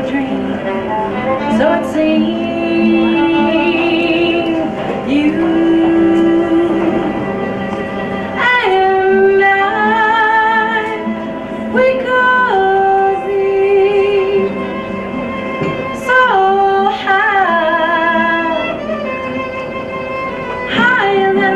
your dream. So it seems you and I we could. I am